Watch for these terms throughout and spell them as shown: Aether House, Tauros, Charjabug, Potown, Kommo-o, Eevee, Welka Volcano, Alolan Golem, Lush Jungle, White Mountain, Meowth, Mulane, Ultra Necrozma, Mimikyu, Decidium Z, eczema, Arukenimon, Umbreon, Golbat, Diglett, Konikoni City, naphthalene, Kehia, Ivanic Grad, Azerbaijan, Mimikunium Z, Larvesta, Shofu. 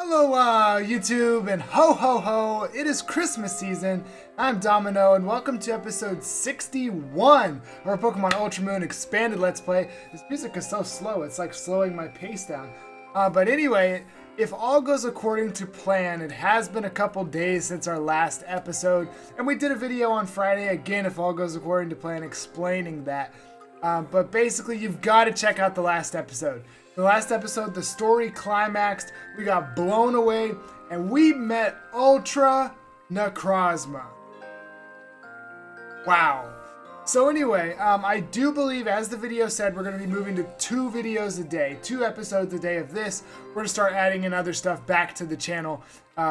Hello YouTube and ho ho ho, it is Christmas season. I'm Domino and welcome to episode 61 of our Pokemon Ultra Moon Expanded Let's Play. This music is so slow, it's like slowing my pace down. But anyway, if all goes according to plan, it has been a couple days since our last episode, and we did a video on Friday, again if all goes according to plan, explaining that. But basically you've got to check out the last episode. The last episode, the story climaxed, we got blown away, and we met Ultra Necrozma. Wow. So anyway, I do believe, as the video said, we're going to be moving to two videos a day, two episodes a day of this. We're going to start adding in other stuff back to the channel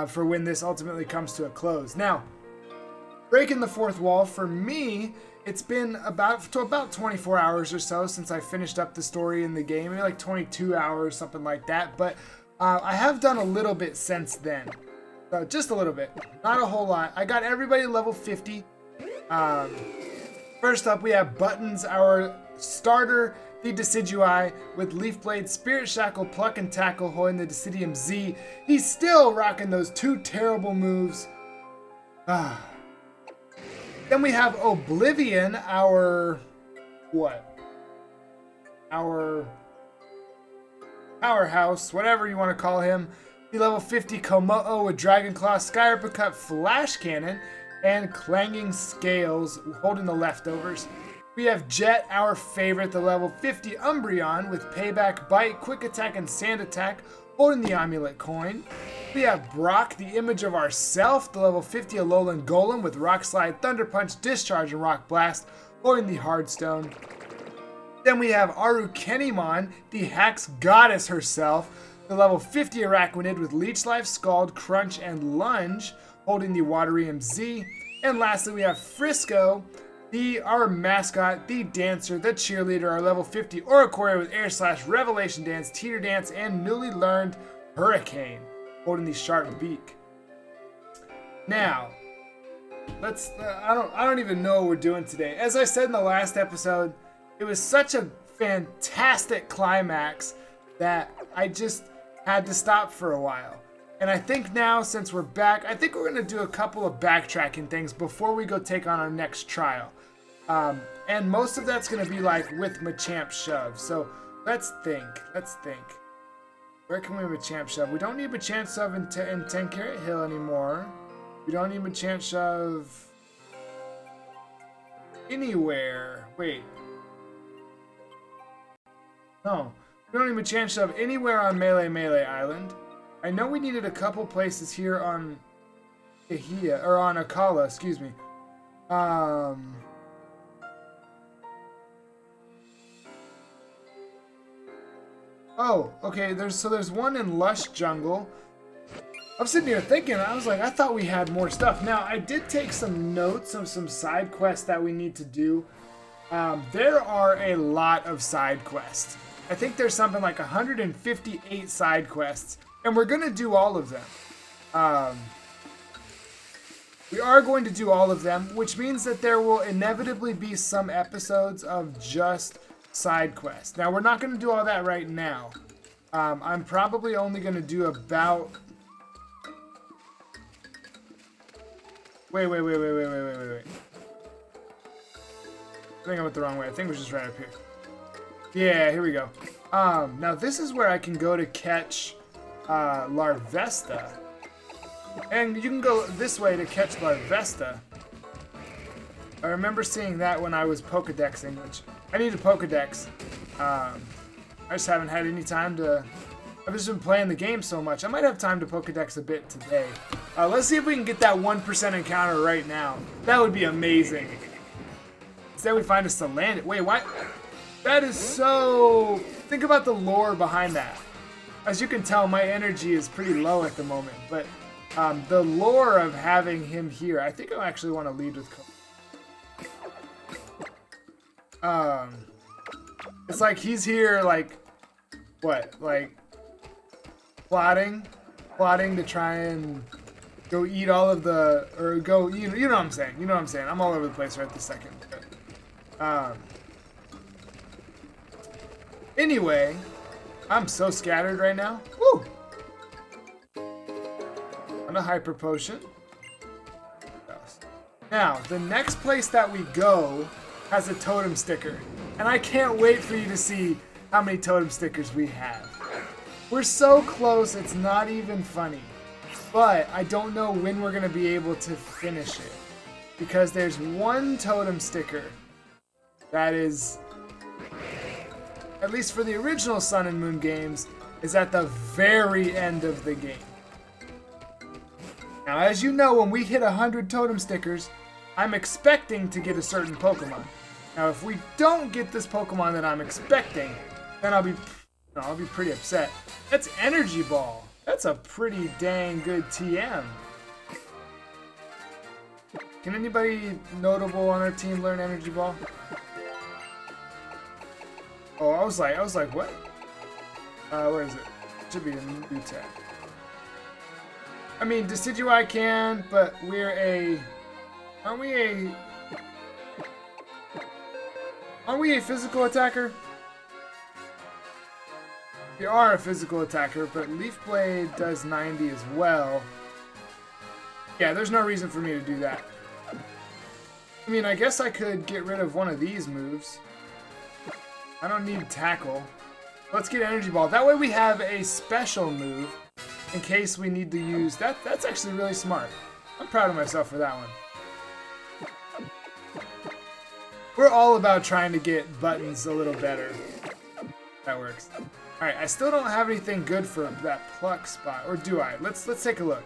for when this ultimately comes to a close. Now, breaking the fourth wall, for me, it's been about 24 hours or so since I finished up the story in the game, maybe like 22 hours, something like that, but I have done a little bit since then. So just a little bit, not a whole lot. I got everybody level 50. First up, we have Buttons, our starter, the Decidueye, with Leaf Blade, Spirit Shackle, Pluck and Tackle, holding the Decidium Z. He's still rocking those two terrible moves. Then we have Oblivion, our, what? Our powerhouse, whatever you want to call him. The level 50 Kommo-o with Dragon Claw, Sky Uppercut, Flash Cannon, and Clanging Scales, holding the leftovers. We have Jet, our favorite, the level 50 Umbreon with Payback, Bite, Quick Attack, and Sand Attack, holding the Amulet Coin. We have Brock, the image of ourself, the level 50 Alolan Golem with Rock Slide, Thunder Punch, Discharge, and Rock Blast, holding the Hard Stone. Then we have Arukenimon, the Hax Goddess herself, the level 50 Araquanid with Leech Life, Scald, Crunch, and Lunge, holding the Waterium Z. And lastly, we have Frisco, our mascot, the dancer, the cheerleader, our level 50 Oricorio with Air Slash, Revelation Dance, Teeter Dance, and newly learned Hurricane, holding the Sharp Beak. Now, let's. I don't even know what we're doing today. As I said in the last episode, it was such a fantastic climax that I just had to stop for a while. And I think now, since we're back, I think we're going to do a couple of backtracking things before we go take on our next trial. And most of that's going to be like with Machamp Shove. So let's think. Where can we Machamp Shove? We don't need Machamp Shove in 10 Karat Hill anymore. We don't need Machamp Shove anywhere. Wait. No. We don't need Machamp Shove anywhere on Melee Island. I know we needed a couple places here on Kehia, or on Akala, excuse me. Oh, okay, there's one in Lush Jungle. I'm sitting here thinking, I was like, I thought we had more stuff. Now, I did take some notes of some side quests that we need to do. There are a lot of side quests. I think there's something like 158 side quests. And we're going to do all of them. We are going to do all of them, which means that there will inevitably be some episodes of just side quests. Now, we're not going to do all that right now. I'm probably only going to do about... Wait. I think I went the wrong way. I think we're just right up here. Yeah, here we go. Now, this is where I can go to catch... Larvesta. And you can go this way to catch Larvesta. I remember seeing that when I was Pokedexing, which I need a Pokedex. I just haven't had any time to... I've just been playing the game so much. I might have time to Pokedex a bit today. Let's see if we can get that 1% encounter right now. That would be amazing. Instead we find a Salandit. Wait, what? That is so... Think about the lore behind that. As you can tell, my energy is pretty low at the moment, but the lore of having him here, I think I actually want to lead with Kommo-o. It's like he's here, like, what? Like, plotting to try and go eat all of the, or go, you know what I'm saying, I'm all over the place right this second. But, anyway... I'm so scattered right now. Woo! and a Hyper Potion. Now, the next place that we go has a totem sticker, and I can't wait for you to see how many totem stickers we have. We're so close, it's not even funny. But I don't know when we're going to be able to finish it, because there's one totem sticker that is, at least for the original Sun and Moon games, is at the very end of the game. Now, as you know, when we hit 100 totem stickers, I'm expecting to get a certain Pokemon. Now, if we don't get this Pokemon that I'm expecting, then I'll be pretty upset. That's Energy Ball. That's a pretty dang good TM. Can anybody notable on our team learn Energy Ball? Oh, I was like, what? Where is it? It should be in new tab. I mean, Decidueye can, but we're a... Aren't we a physical attacker? We are a physical attacker, but Leaf Blade does 90 as well. Yeah, there's no reason for me to do that. I mean, I guess I could get rid of one of these moves. I don't need Tackle. Let's get Energy Ball. That way we have a special move in case we need to use that. That's actually really smart. I'm proud of myself for that one. We're all about trying to get buttons a little better. That works. Alright, I still don't have anything good for that pluck spot. Or do I? Let's take a look.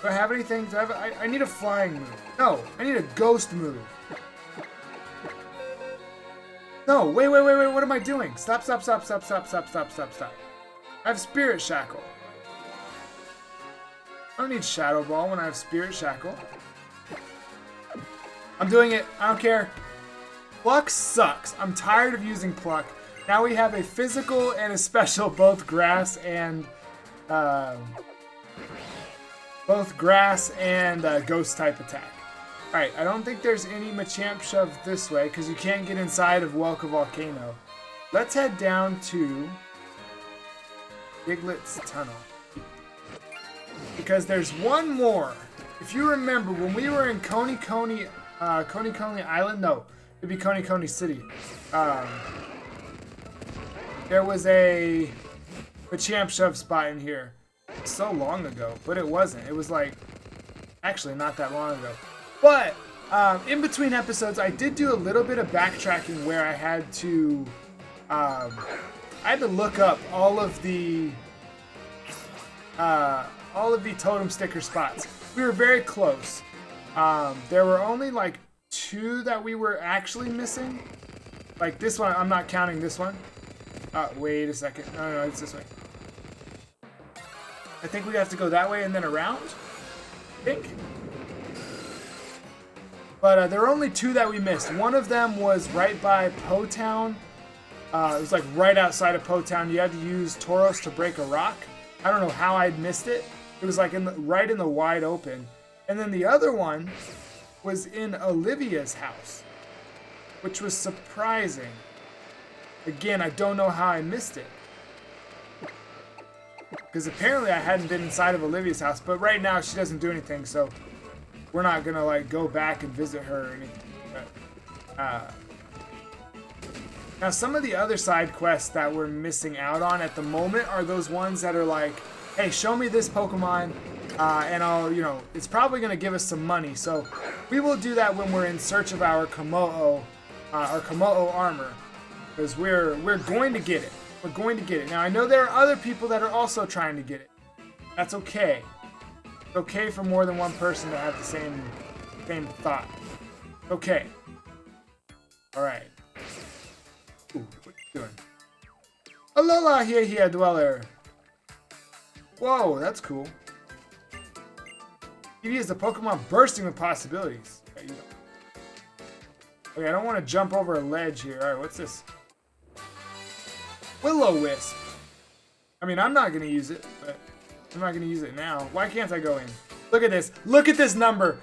Do I have anything? I need a flying move. No, I need a ghost move. No, wait, what am I doing? Stop. I have Spirit Shackle. I don't need Shadow Ball when I have Spirit Shackle. I'm doing it. I don't care. Pluck sucks. I'm tired of using Pluck. Now we have a physical and a special, both grass and ghost type attack. Alright, I don't think there's any Machamp Shove this way, because you can't get inside of Welka Volcano. Let's head down to Diglett's Tunnel, because there's one more. If you remember, when we were in Konikoni Island, no, it'd be Konikoni City. There was a Machamp Shove spot in here so long ago, but it wasn't. It was like, actually not that long ago. But in between episodes, I did do a little bit of backtracking where I had to look up all of the totem sticker spots. We were very close. There were only like two that we were actually missing. Like this one, I'm not counting this one. Wait a second. No, it's this way. I think we have to go that way and then around, I think. But there were only two that we missed. One of them was right by Potown. It was like right outside of Potown. You had to use Tauros to break a rock. I don't know how I'd missed it. It was like right in the wide open. And then the other one was in Olivia's house, which was surprising. Again, I don't know how I missed it. Because apparently I hadn't been inside of Olivia's house, but right now she doesn't do anything, so we're not gonna like go back and visit her or anything. But, now some of the other side quests that we're missing out on at the moment are those ones that are like, hey, show me this Pokemon, and I'll, you know, it's probably gonna give us some money, so we will do that when we're in search of our Kommo-o, armor. Because we're going to get it. We're going to get it. Now, I know there are other people that are also trying to get it. That's okay. It's okay for more than one person to have the same thought. Okay. Alright. Ooh, what are you doing? Alola Kehia Dweller. Whoa, that's cool. Eevee is a Pokemon bursting with possibilities. There you go. Okay, I don't want to jump over a ledge here. Alright, what's this? Will-O-Wisp. I mean, I'm not going to use it, but I'm not going to use it now. Why can't I go in? Look at this. Look at this number.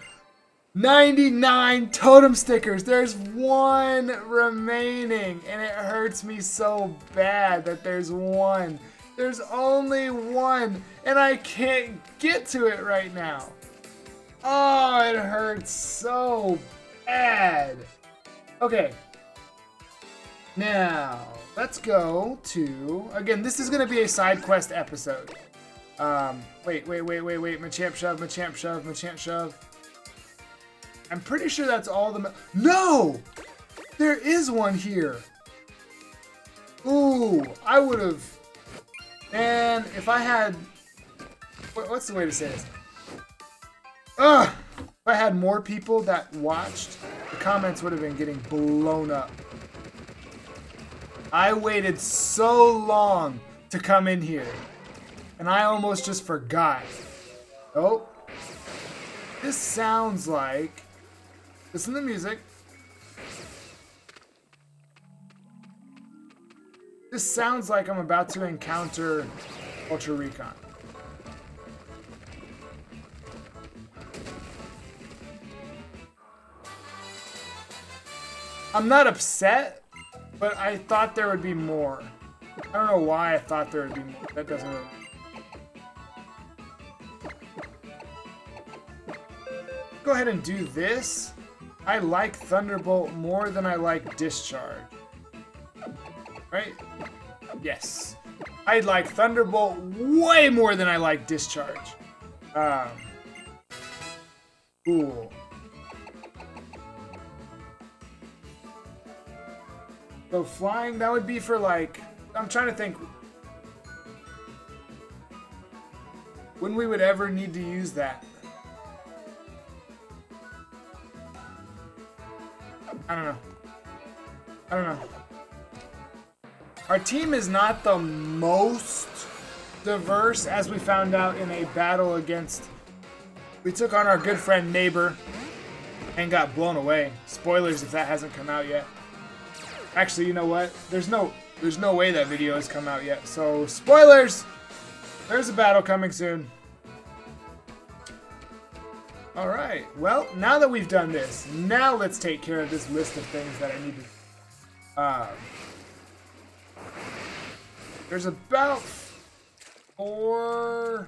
99 totem stickers. There's one remaining, and it hurts me so bad that there's one. There's only one, and I can't get to it right now. Oh, it hurts so bad. Okay. Now, let's go to... Again, this is going to be a side quest episode. Wait. Machamp Shove. I'm pretty sure that's all the... No! There is one here. Ooh, I would have... Man, if I had... What's the way to say this? Ugh! If I had more people that watched, the comments would have been getting blown up. I waited so long to come in here, and I almost just forgot. Oh. This sounds like... Listen to the music. This sounds like I'm about to encounter Ultra Recon. I'm not upset, but I thought there would be more. I don't know why I thought there would be more. That doesn't really... Go ahead and do this. I like Thunderbolt more than I like Discharge. Right? Yes. I like Thunderbolt way more than I like Discharge. Cool. So flying, that would be for like... I'm trying to think... When we would ever need to use that. I don't know. Our team is not the most diverse, as we found out in a battle against... We took on our good friend Neighbor and got blown away. Spoilers if that hasn't come out yet. Actually, you know what? There's no way that video has come out yet. So, spoilers! There's a battle coming soon. Alright, well, now that we've done this, now let's take care of this list of things that I need to... there's about four...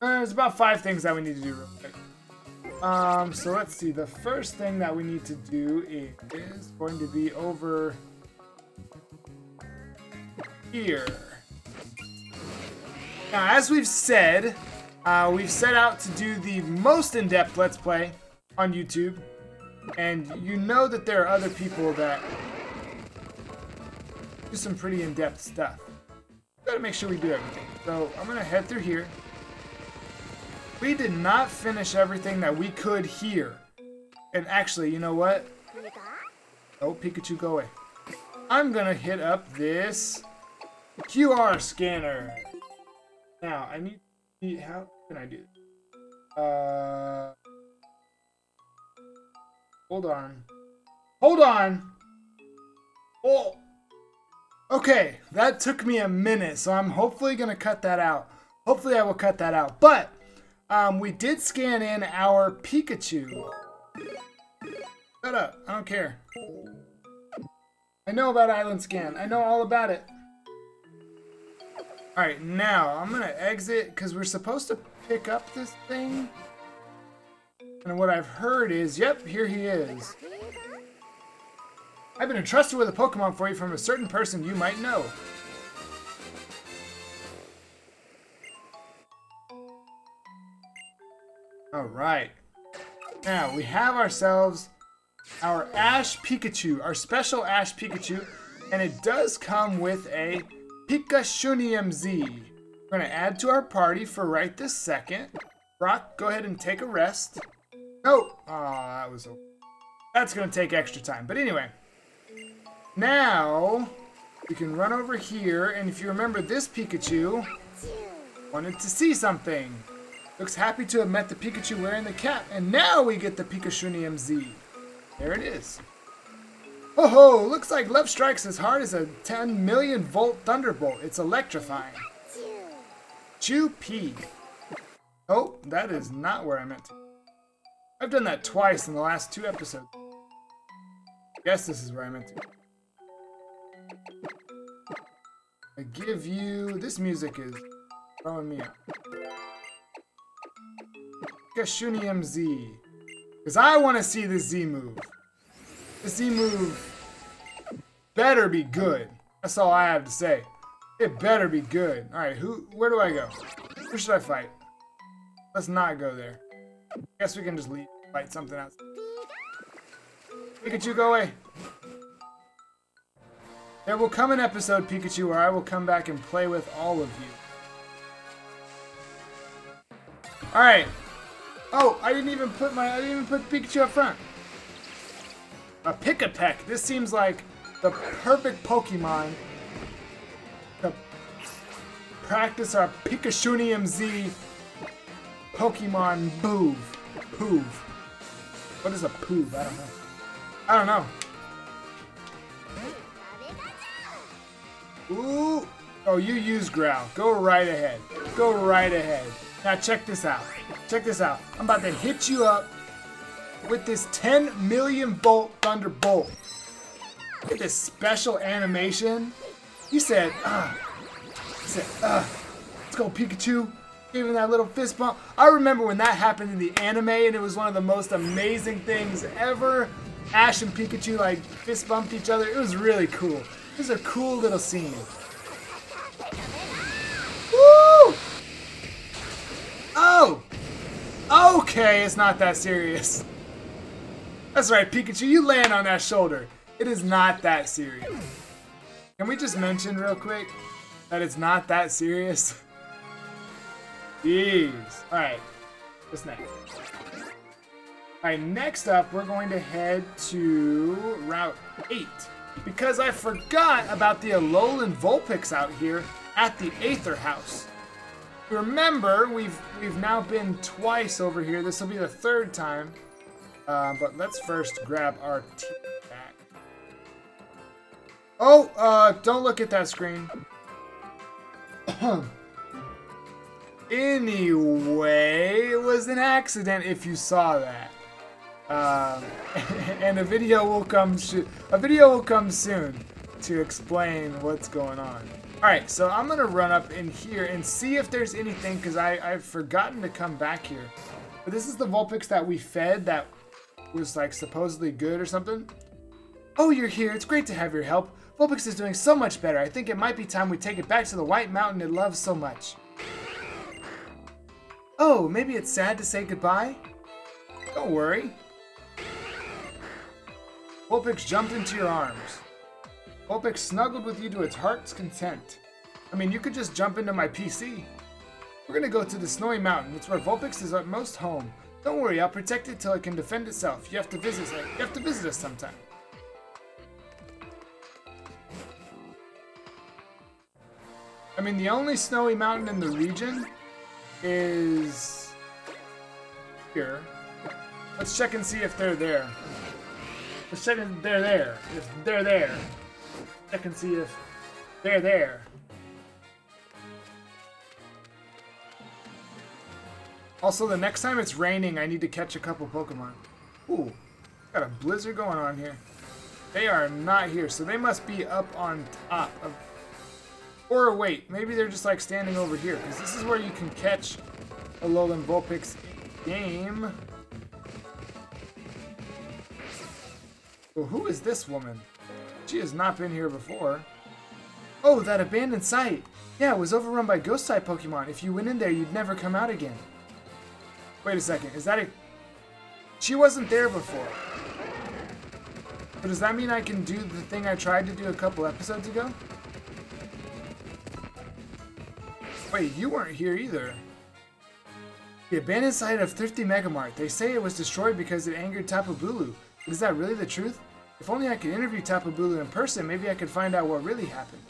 there's about five things that we need to do real quick. So let's see, the first thing that we need to do is going to be over here. Now, as we've said... we've set out to do the most in-depth Let's Play on YouTube, and you know that there are other people that do some pretty in-depth stuff. Gotta make sure we do everything. So I'm gonna head through here. We did not finish everything that we could here. And actually, you know what? Oh, Pikachu, go away. I'm gonna hit up this QR scanner. Now, I need to see how... Can I do this? Hold on. Oh, okay, that took me a minute, so I'm hopefully gonna cut that out. Hopefully I will cut that out, but we did scan in our Pikachu. Shut up, I don't care. I know about Island Scan, I know all about it. Alright, now I'm gonna exit because we're supposed to pick up this thing. And what I've heard is, yep, here he is. I've been entrusted with a Pokemon for you from a certain person you might know. Alright. Now, we have ourselves our Ash Pikachu, our special Ash Pikachu, and it does come with a Pikachunium Z. We're going to add to our party for right this second. Brock, go ahead and take a rest. No! Oh, that was... That's going to take extra time. But anyway, now we can run over here. And if you remember, this Pikachu wanted to see something. Looks happy to have met the Pikachu wearing the cap. And now we get the Pikachunium Z. There it is. Oh-ho! Looks like love strikes as hard as a 10 million volt thunderbolt. It's electrifying. Chew-pee. Oh, that is not where I meant to. I've done that twice in the last two episodes. Guess this is where I meant to. I give you... This music is throwing me out. Pikachunium Z. Because I want to see this Z move. This Z move better be good. That's all I have to say. It better be good. Alright, where do I go? Who should I fight? Let's not go there. I guess we can just leave. Fight something else. Pikachu, go away. There will come an episode, Pikachu, where I will come back and play with all of you. Alright. Oh, I didn't even put Pikachu up front. A Pikapek. This seems like the perfect Pokemon to practice our Pikachunium Z Pokemon Poov. What is a Poov? I don't know. Ooh. Oh, you use Growl. Go right ahead. Go right ahead. Now check this out. Check this out. I'm about to hit you up with this 10 million volt Thunderbolt. With this special animation. He said, let's go, Pikachu. Gave him that little fist bump. I remember when that happened in the anime, and it was one of the most amazing things ever. Ash and Pikachu, like, fist bumped each other. It was really cool. It was a cool little scene. Woo! Oh! Okay, it's not that serious. That's right, Pikachu, you land on that shoulder. It is not that serious. Can we just mention real quick that it's not that serious? Jeez. Alright. What's next? Alright, next up we're going to head to Route 8. Because I forgot about the Alolan Vulpix out here at the Aether House. Remember, we've now been twice over here. This will be the third time. But let's first grab our team back. Oh, don't look at that screen. Anyway, it was an accident if you saw that. And a video will come soon to explain what's going on. Alright, so I'm going to run up in here and see if there's anything, because I've forgotten to come back here. But this is the Vulpix that we fed that was like supposedly good or something. Oh, you're here. It's great to have your help. Vulpix is doing so much better. I think it might be time we take it back to the White Mountain it loves so much. Oh, maybe it's sad to say goodbye? Don't worry. Vulpix jumped into your arms. Vulpix snuggled with you to its heart's content. I mean, you could just jump into my PC. We're gonna go to the Snowy Mountain. It's where Vulpix is at most home. Don't worry, I'll protect it till it can defend itself. You have to visit us sometime. I mean, the only Snowy Mountain in the region is here. Let's check and see if they're there. Let's check if they're there. If they're there. Check and see if they're there. Also, the next time it's raining, I need to catch a couple Pokemon. Ooh, got a blizzard going on here. They are not here, so they must be up on top of... Or wait, maybe they're just like standing over here, because this is where you can catch Alolan Vulpix in game. Well, who is this woman? She has not been here before. Oh, that abandoned site! Yeah, it was overrun by ghost-type Pokemon. If you went in there, you'd never come out again. Wait a second, is that a... She wasn't there before. But does that mean I can do the thing I tried to do a couple episodes ago? Wait, you weren't here either. The abandoned site of Thrifty Megamart. They say it was destroyed because it angered Tapu Bulu. Is that really the truth? If only I could interview Tapu Bulu in person, maybe I could find out what really happened.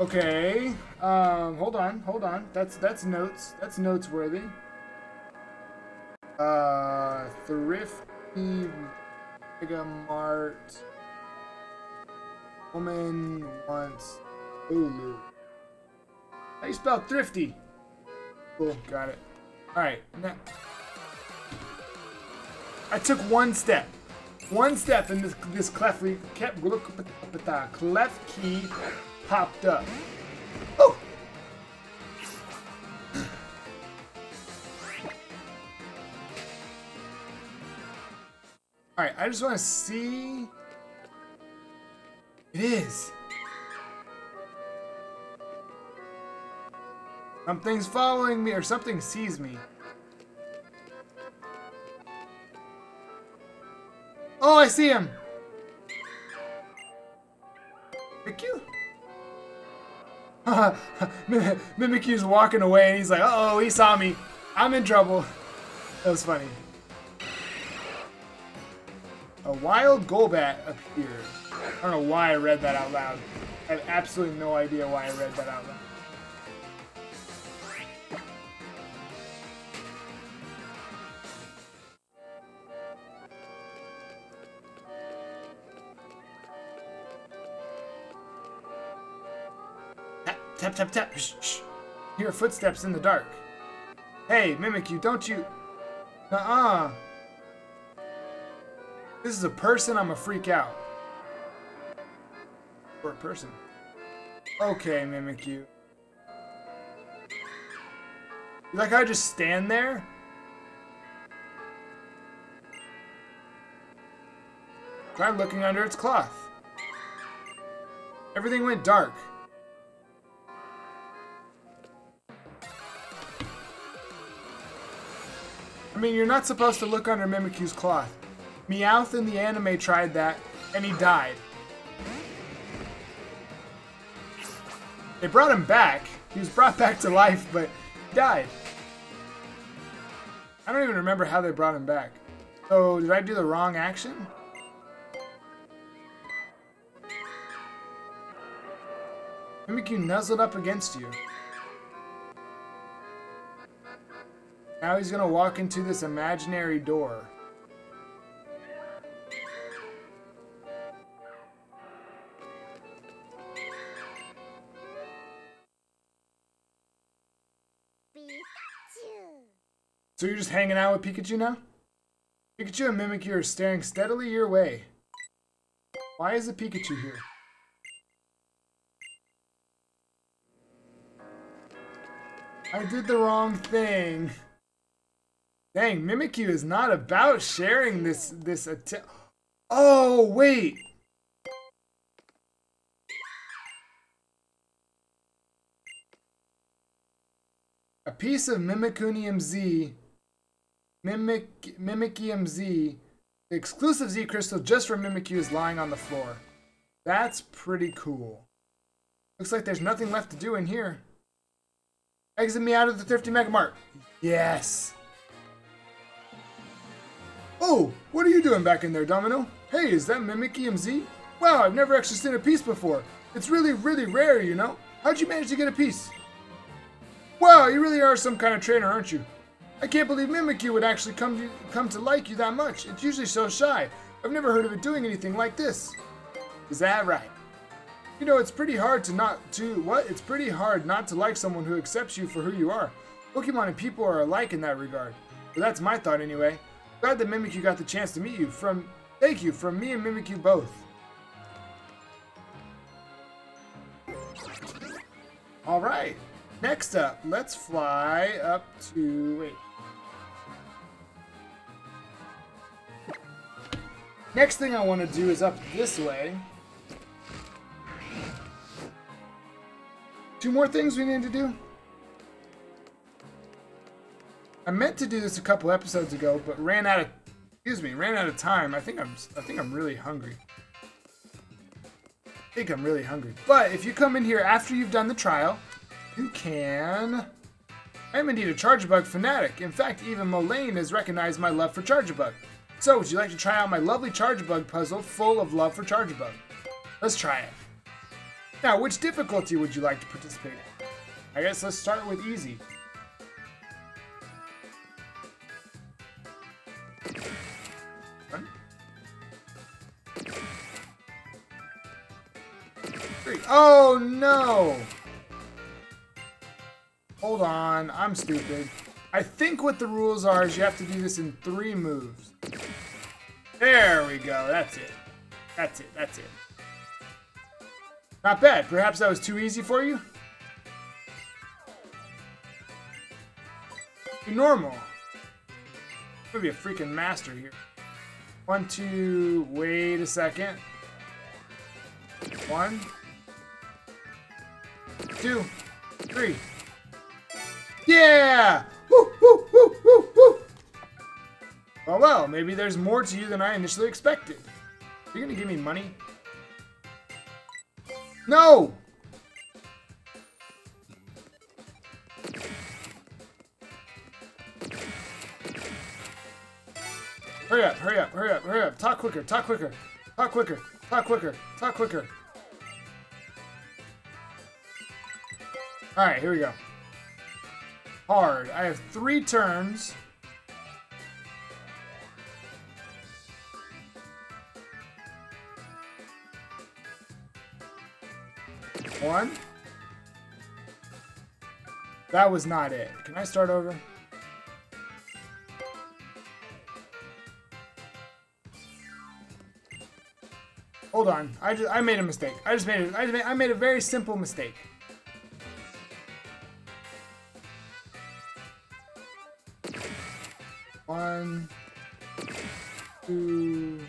Okay, hold on. That's notes. That's notes worthy. Thrifty Megamart. Woman wants Bulu. How you spell thrifty? Cool, got it. Alright, now I took one step. One step, and this clef key popped up. Oh! Alright, I just want to see... It is! Something's following me, or something sees me. Oh, I see him! Mimikyu? Mimikyu's walking away and he's like, uh-oh, he saw me. I'm in trouble. That was funny. A wild Golbat appeared. I don't know why I read that out loud. I have absolutely no idea why I read that out loud. Tap, tap, tap. Shh, shh. Hear footsteps in the dark. Hey, Mimikyu, don't you... Nuh-uh. This is a person, I'm a freak out. Or a person. Okay, Mimikyu. You like how I just stand there? Try looking under its cloth. Everything went dark. I mean, you're not supposed to look under Mimikyu's cloth. Meowth in the anime tried that, and he died. They brought him back. He was brought back to life, but he died. I don't even remember how they brought him back. So, did I do the wrong action? Mimikyu nuzzled up against you. Now he's gonna walk into this imaginary door. Pikachu. So you're just hanging out with Pikachu now? Pikachu and Mimikyu are staring steadily your way. Why is the Pikachu here? I did the wrong thing. Dang, Mimikyu is not about sharing this attempt. Oh, wait. A piece of Mimikunium Z, the exclusive Z crystal just for Mimikyu, is lying on the floor. That's pretty cool. Looks like there's nothing left to do in here. Exit me out of the Thrifty Megamart. Yes. Oh, what are you doing back in there, Domino? Hey, is that Mimikyu Z? Wow, I've never actually seen a piece before. It's really, really rare, you know? How'd you manage to get a piece? Wow, you really are some kind of trainer, aren't you? I can't believe Mimikyu would actually come to like you that much. It's usually so shy. I've never heard of it doing anything like this. Is that right? You know, it's pretty hard to It's pretty hard not to like someone who accepts you for who you are. Pokemon and people are alike in that regard. But that's my thought anyway. Glad that Mimikyu got the chance to meet you. Thank you, from me and Mimikyu both. Alright, next up, let's fly up to... wait. Next thing I want to do is up this way. Two more things we need to do. I meant to do this a couple episodes ago, but ran out of time. I think I'm really hungry. But if you come in here after you've done the trial, you can... I am indeed a Charjabug fanatic. In fact, even Mulane has recognized my love for Charjabug. So, would you like to try out my lovely Charjabug puzzle full of love for Charjabug? Let's try it. Now, which difficulty would you like to participate in? I guess let's start with easy. One. Three. Oh, no! Hold on, I'm stupid. I think what the rules are is you have to do this in 3 moves. There we go, that's it. Not bad. Perhaps that was too easy for you? Normal. Could be a freaking master here. 1, 2, wait a second. 1, 2, 3. Yeah! Woo, woo, woo, woo, woo! Oh well, maybe there's more to you than I initially expected. You're gonna give me money? No! Hurry up, hurry up, hurry up, hurry up. Talk quicker, talk quicker, talk quicker, talk quicker, talk quicker. Alright, here we go. Hard. I have 3 turns. One. That was not it. Can I start over? Hold on. I made a mistake. I made a very simple mistake. One, two.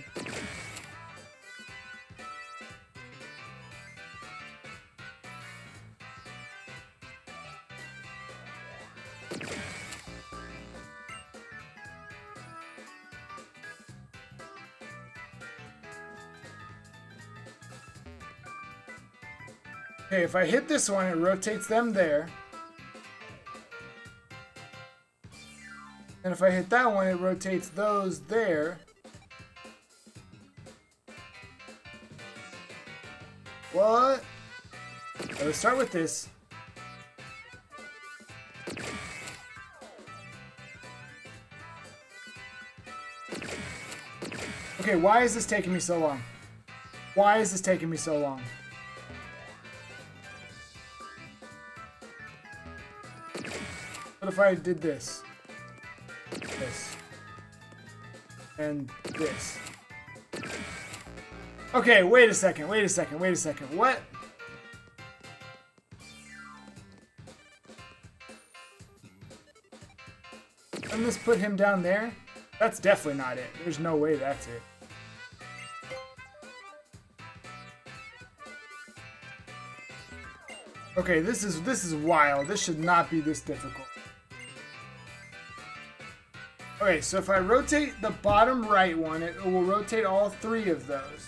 Okay, if I hit this one, it rotates them there. And if I hit that one, it rotates those there. What? Let's start with this. Okay, why is this taking me so long? Why is this taking me so long? What if I did this? This. And this. Okay, wait a second, wait a second, wait a second. What? Let me put him down there. That's definitely not it. There's no way that's it. Okay, this is wild. This should not be this difficult. Okay, so if I rotate the bottom right one, it will rotate all 3 of those.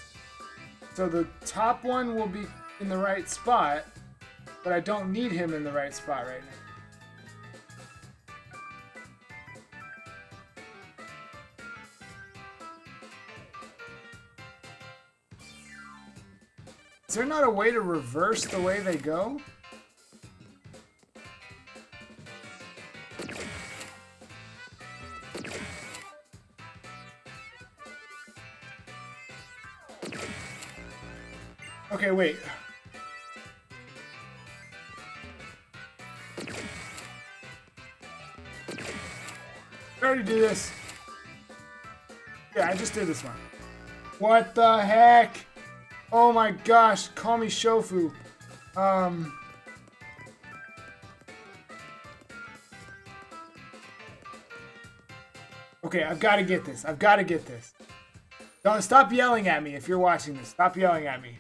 So the top one will be in the right spot, but I don't need him in the right spot right now. Is there not a way to reverse the way they go? Okay, wait. I already did this. Yeah, I just did this one. What the heck? Oh my gosh, call me Shofu. Okay, I've got to get this. I've got to get this. Don't stop yelling at me if you're watching this. Stop yelling at me.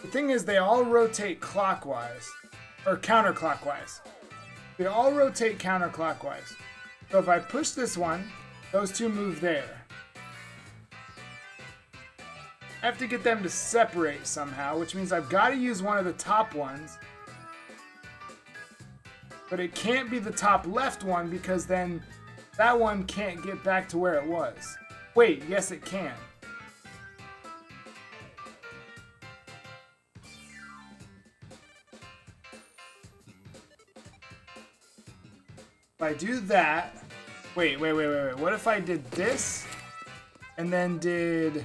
The thing is, they all rotate clockwise, or counterclockwise. They all rotate counterclockwise. So if I push this one, those 2 move there. I have to get them to separate somehow, which means I've got to use one of the top ones. But it can't be the top left one, because then that one can't get back to where it was. Wait, yes it can. If I do that, wait, what if I did this, and then did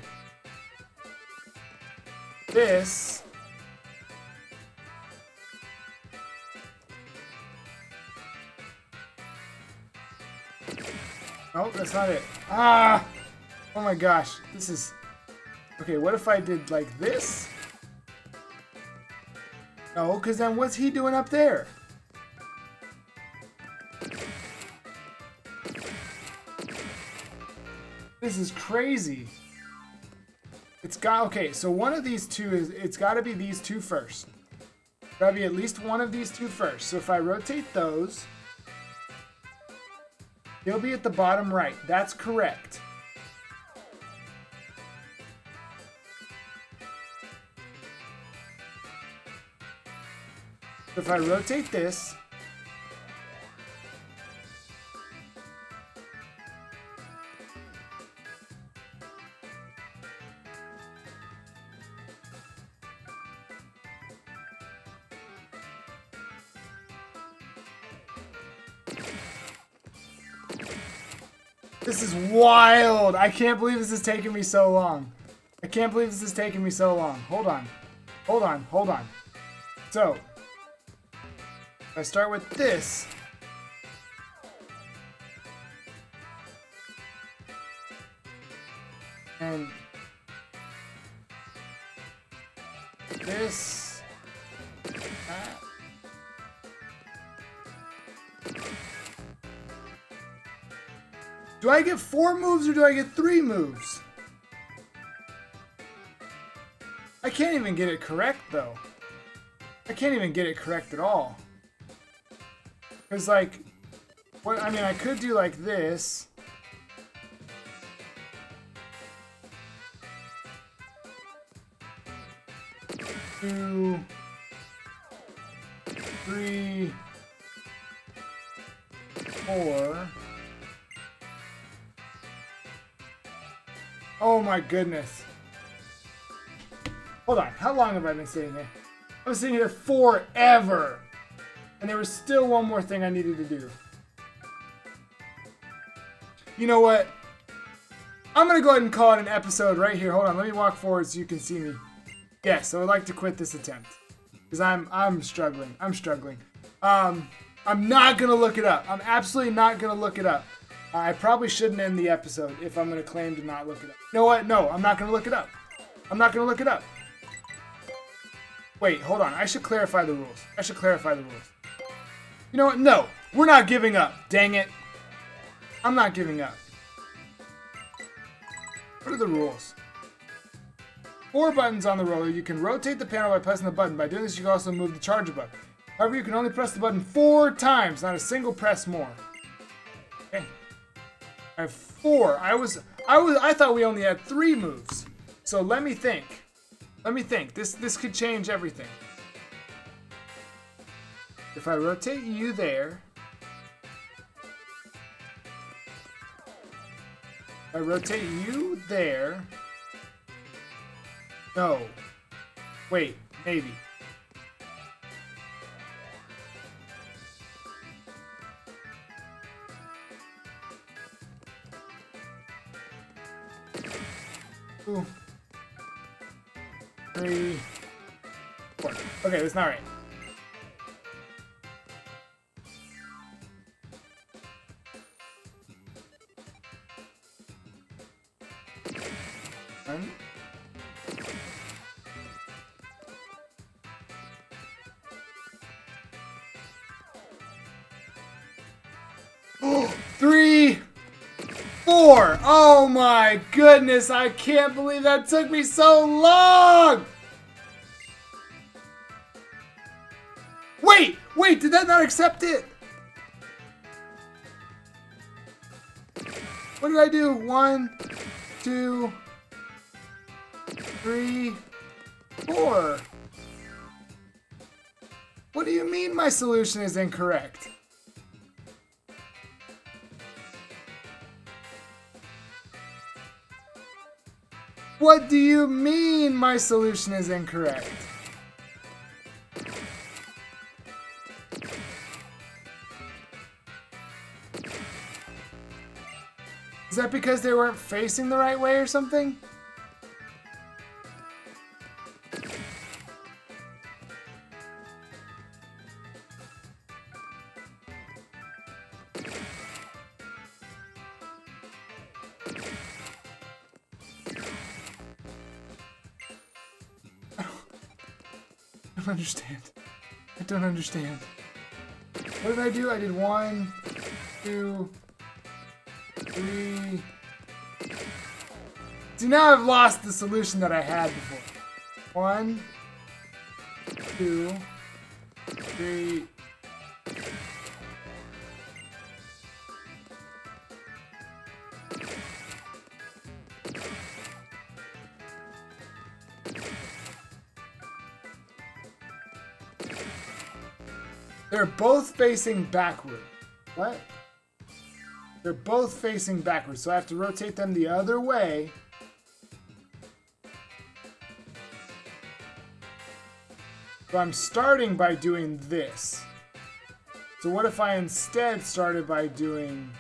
this, oh, that's not it, ah, Oh my gosh, this is... Okay, what if I did like this? No, because then what's he doing up there? This is crazy. It's got... Okay, so one of these two is... It's got to be these two first. It's got to be at least one of these two first. So if I rotate those... He'll be at the bottom right. That's correct. If I rotate this, this is wild. I can't believe this is taking me so long. I can't believe this is taking me so long. Hold on. Hold on. Hold on. So... I start with this. And this. That. Do I get 4 moves or do I get 3 moves? I can't even get it correct though. I can't even get it correct at all. Because, like, what I mean, I could do like this. Two, three, four. Oh my goodness. Hold on, how long have I been sitting here? I've been sitting here forever. And there was still one more thing I needed to do. You know what? I'm going to go ahead and call it an episode right here. Hold on. Let me walk forward so you can see me. Yes, I would like to quit this attempt. Because I'm struggling. I'm struggling. I'm not going to look it up. I'm absolutely not going to look it up. I probably shouldn't end the episode if I'm going to claim to not look it up. You know what? No, I'm not going to look it up. I'm not going to look it up. Wait, hold on. I should clarify the rules. I should clarify the rules. You know what? No, we're not giving up. Dang it. I'm not giving up. What are the rules? 4 buttons on the roller. You can rotate the panel by pressing the button. By doing this, you can also move the Charjabug. However, you can only press the button 4 times, not a single press more. Okay. I have 4. I thought we only had 3 moves. So let me think. Let me think. This could change everything. If I rotate you there, I rotate you there. No. Wait, maybe. Ooh. 3, 4. Okay, that's not right. Oh, 3, 4. Oh my goodness, I can't believe that took me so long. Wait, wait, did that not accept it? What did I do? 1, 2, 3, 4. What do you mean my solution is incorrect? What do you mean my solution is incorrect? Is that because they weren't facing the right way or something? don't understand. I don't understand. What did I do? I did 1, 2, 3. See, now I've lost the solution that I had before. 1, 2, 3. They're both facing backward. What? They're both facing backwards, so I have to rotate them the other way. So I'm starting by doing this. So what if I instead started by doing...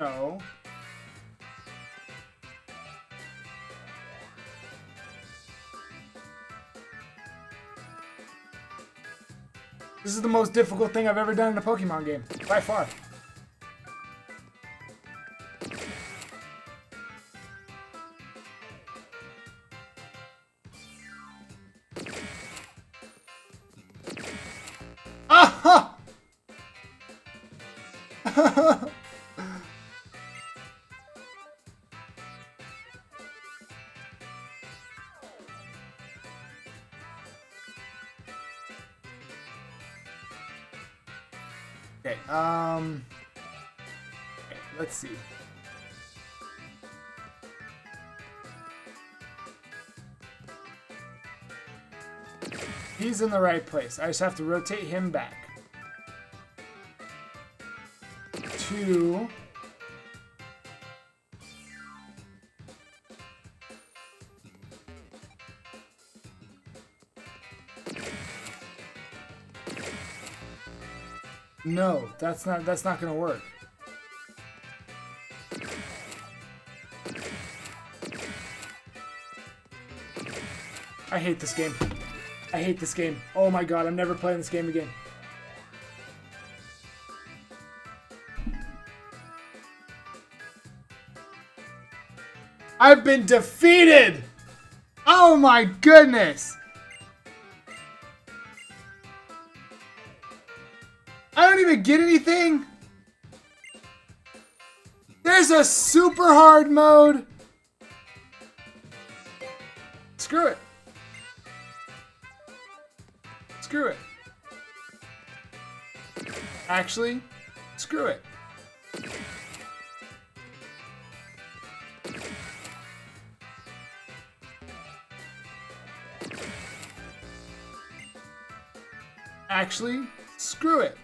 Oh. This is the most difficult thing I've ever done in a Pokemon game, by far. Aha! Okay, okay, let's see. He's in the right place. I just have to rotate him back. 2. No, that's not gonna work. I hate this game. I hate this game. Oh my god, I'm never playing this game again. I've been defeated! Oh my goodness! Get anything? There's a super hard mode. Screw it. Screw it. Actually, screw it. Actually, screw it.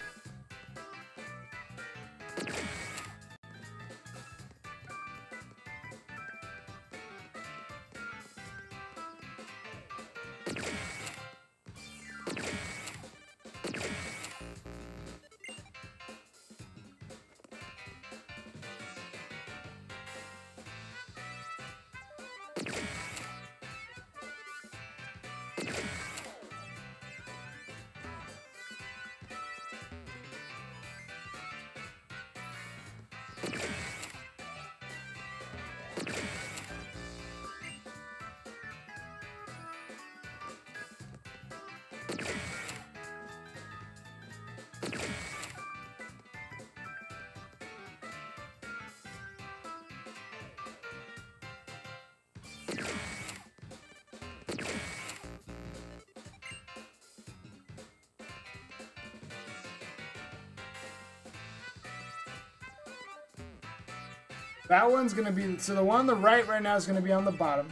That one's gonna be, so the one on the right now is gonna be on the bottom,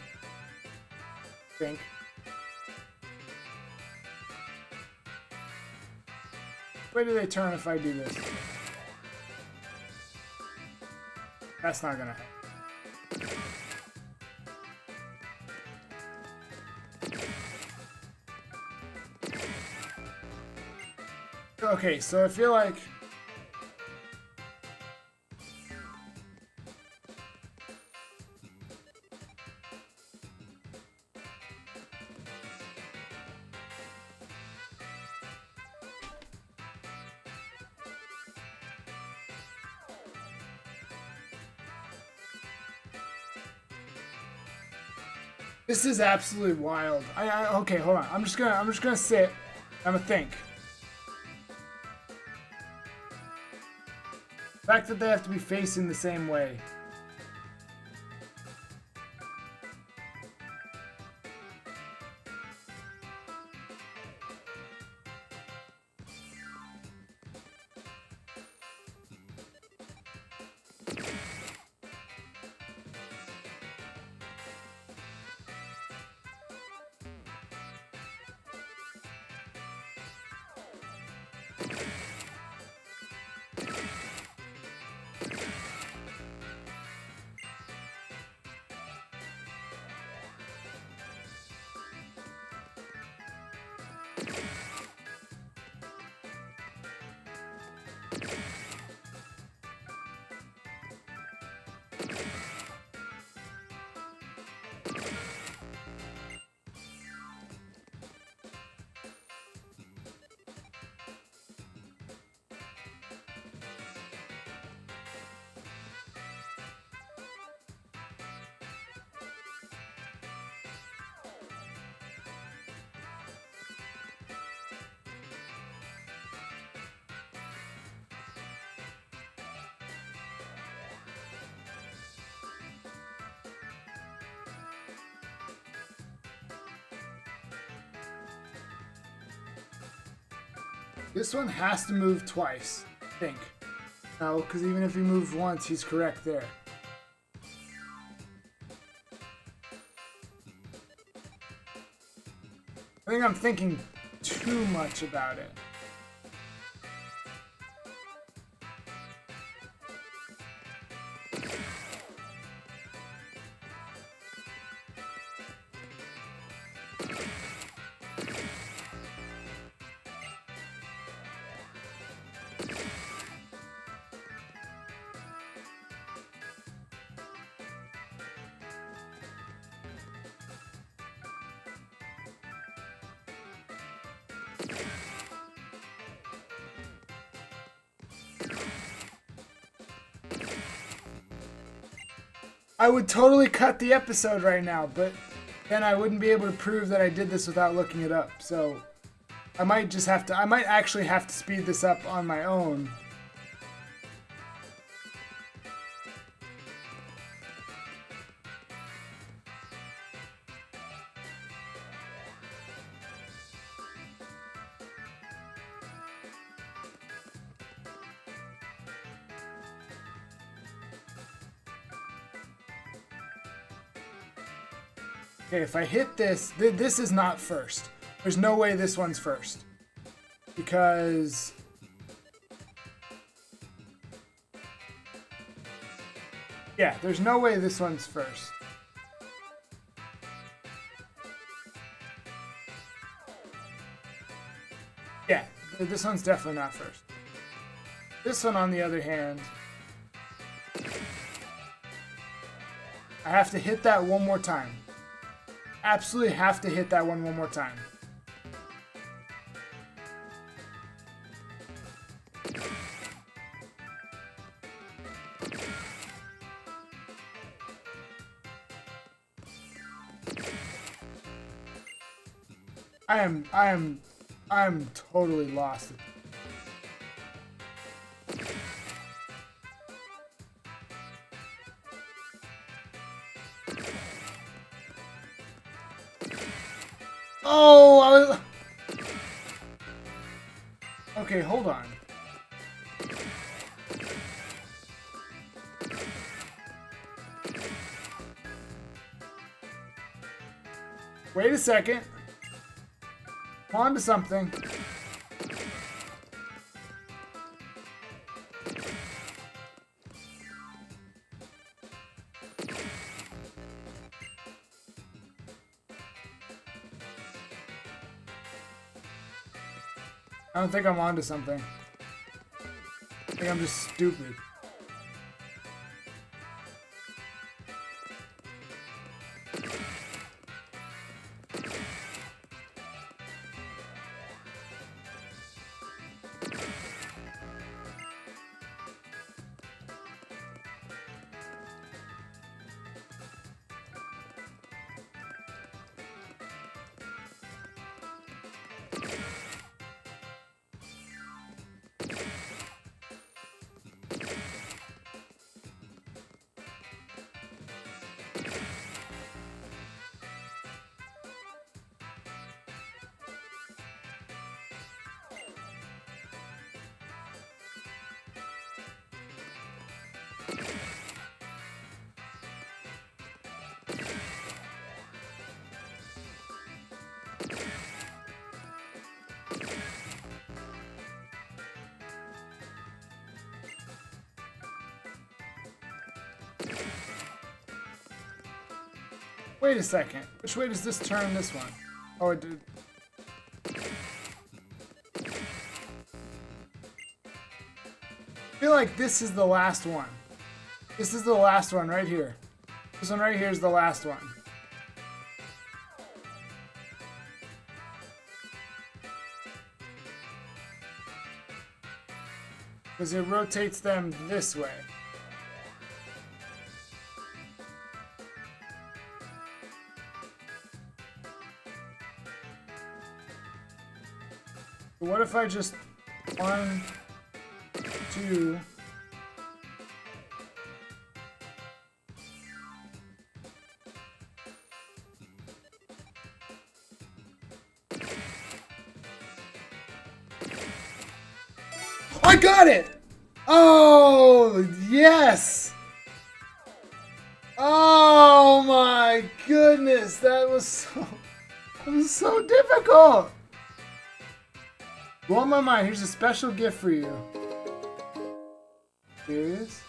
I think. Where do they turn if I do this? That's not gonna happen. Okay, so I feel like This is absolutely wild. Okay, hold on. I'm just gonna sit. I'm gonna think. The fact that they have to be facing the same way. This one has to move twice, I think. No, because even if he moves once, he's correct there. I think I'm thinking too much about it. I would totally cut the episode right now, but then I wouldn't be able to prove that I did this without looking it up. So I might just have to, I might actually have to speed this up on my own. Okay, if I hit this, this is not first. There's no way this one's first. Because... yeah, there's no way this one's first. Yeah, this one's definitely not first. This one, on the other hand... I have to hit that one more time. Absolutely have to hit that one more time. I'm totally lost. Oh, okay, hold on. Wait a second. I'm on to something. I don't think I'm onto something. I think I'm just stupid. Wait a second. Which way does this turn this one? Oh, it did. I feel like this is the last one. This is the last one right here. This one right here is the last one. Because it rotates them this way. But what if I just 1, 2? I got it! Oh, yes! Oh my goodness, that was so difficult! Blow my mind, here's a special gift for you. Serious?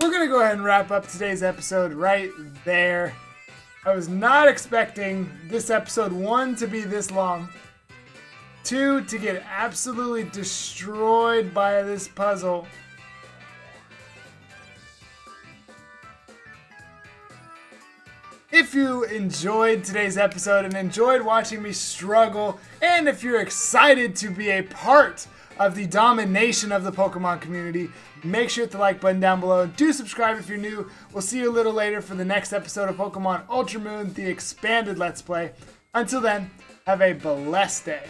We're gonna go ahead and wrap up today's episode right there. I was not expecting this episode 1 to be this long, 2 to get absolutely destroyed by this puzzle, if you enjoyed today's episode and enjoyed watching me struggle, and if you're excited to be a part of the domination of the Pokemon community, make sure to hit the like button down below. Do subscribe if you're new. We'll see you a little later for the next episode of Pokemon Ultra Moon, the expanded Let's Play. Until then, have a blessed day.